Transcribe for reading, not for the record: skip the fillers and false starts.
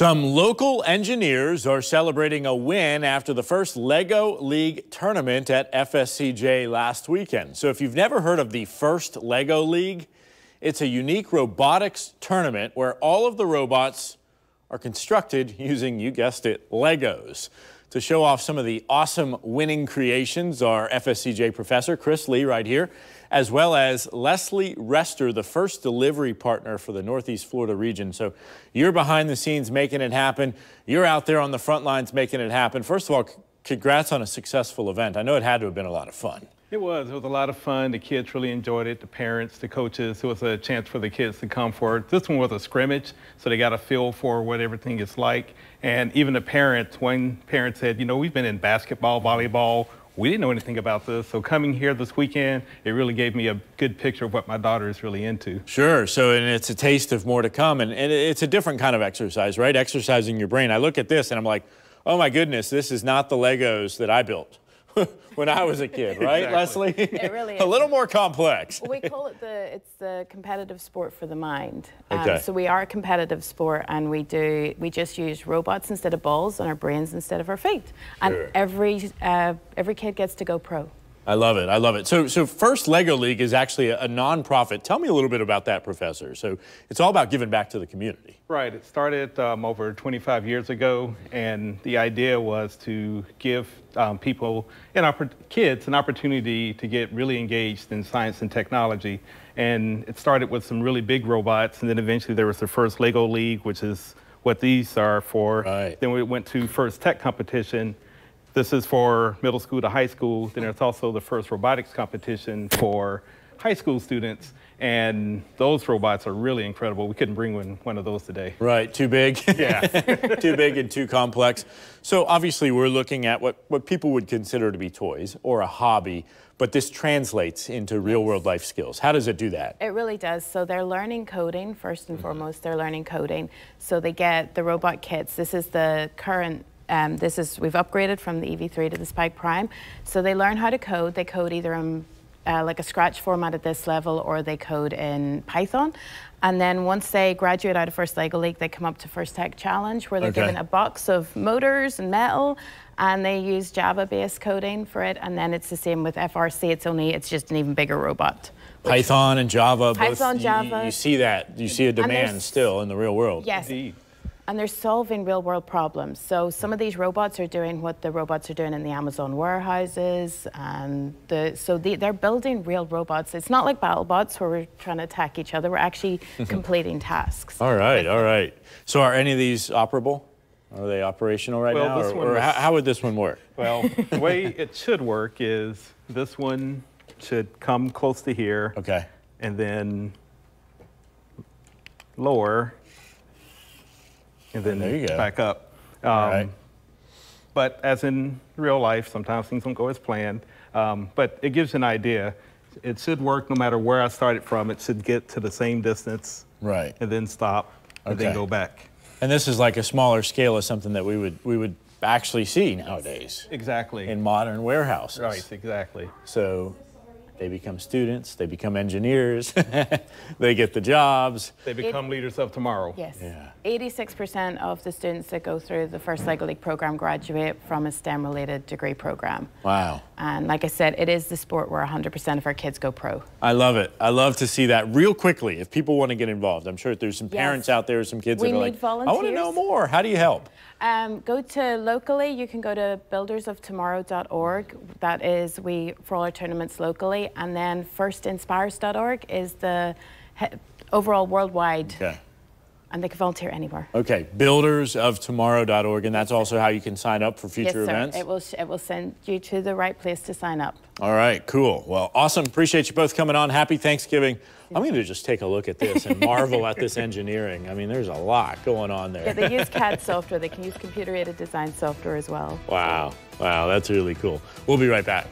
Some local engineers are celebrating a win after the first LEGO League tournament at FSCJ last weekend. So if you've never heard of the First LEGO League, it's a unique robotics tournament where all of the robots are constructed using, you guessed it, Legos. To show off some of the awesome winning creations are FSCJ professor Chris Lee right here, as well as Leslie Rester, the first delivery partner for the Northeast Florida region. So you're behind the scenes making it happen. You're out there on the front lines making it happen. First of all, congrats on a successful event. I know it had to have been a lot of fun. It was a lot of fun. The kids really enjoyed it, the parents, the coaches. It was a chance for the kids to come forward. This one was a scrimmage, so they got a feel for what everything is like. And even the parents, one parent said, you know, we've been in basketball, volleyball. We didn't know anything about this. So coming here this weekend, it really gave me a good picture of what my daughter is really into. Sure. So, and it's a taste of more to come. And it's a different kind of exercise, right? Exercising your brain. I look at this and I'm like, oh my goodness, this is not the Legos that I built when I was a kid, right, exactly. Leslie? It really is. A little more complex. We call it it's the competitive sport for the mind. Okay. So we are a competitive sport, and we just use robots instead of balls and our brains instead of our feet. Sure. And every kid gets to go pro. I love it. I love it. So First LEGO League is actually a nonprofit. Tell me a little bit about that, Professor. So it's all about giving back to the community. Right. It started over 25 years ago, and the idea was to give people and our kids an opportunity to get really engaged in science and technology. And it started with some really big robots, and then eventually there was the First LEGO League, which is what these are for. Right. Then we went to First Tech Competition. This is for middle school to high school. Then there's also the first robotics competition for high school students. And those robots are really incredible. We couldn't bring one of those today. Right, too big? Yeah. Too big and too complex. So obviously we're looking at what people would consider to be toys or a hobby, but this translates into real world life skills. How does it do that? It really does. So they're learning coding, first and foremost, they're learning coding. So they get the robot kits. This is the current we've upgraded from the EV3 to the Spike Prime. So they learn how to code. They code either in like a Scratch format at this level, or they code in Python. And then once they graduate out of First LEGO League, they come up to First Tech Challenge, where they're given a box of motors and metal, and they use Java-based coding for it. And then it's the same with FRC. It's just an even bigger robot. Python and Java. Python, both, Java. You see that. You see a demand still in the real world. Yes. Indeed. And they're solving real-world problems. So some of these robots are doing what the robots are doing in the Amazon warehouses, and they're building real robots. It's not like BattleBots where we're trying to attack each other. We're actually completing tasks. All right, all right. So are any of these operable? Are they operational right now? How would this one work? Well, the way it should work is this one should come close to here. Okay. And then lower. And then there you go. Back up. Right. But as in real life, sometimes things don't go as planned. But it gives you an idea. It should work no matter where I started from. It should get to the same distance. Right. And then stop. And then go back. And this is like a smaller scale of something that we would actually see nowadays. Exactly. In modern warehouses. Right, exactly. So they become students, they become engineers, they get the jobs. They become leaders of tomorrow. Yes. Yeah. 86% of the students that go through the First LEGO League program graduate from a STEM-related degree program. Wow. And like I said, it is the sport where 100% of our kids go pro. I love it. I love to see that. Real quickly, if people want to get involved, I'm sure there's some parents out there, some kids that are like, volunteers. I want to know more. How do you help? Go to locally, you can go to buildersoftomorrow.org. That is for all our tournaments locally. And then firstinspires.org is the overall worldwide. Okay. And they can volunteer anywhere. Okay, buildersoftomorrow.org, and that's also how you can sign up for future events? Yes, sir. It will send you to the right place to sign up. All right, cool. Well, awesome. Appreciate you both coming on. Happy Thanksgiving. I'm going to just take a look at this and marvel at this engineering. I mean, there's a lot going on there. Yeah, they use CAD software. They can use computer-aided design software as well. Wow. Wow, that's really cool. We'll be right back.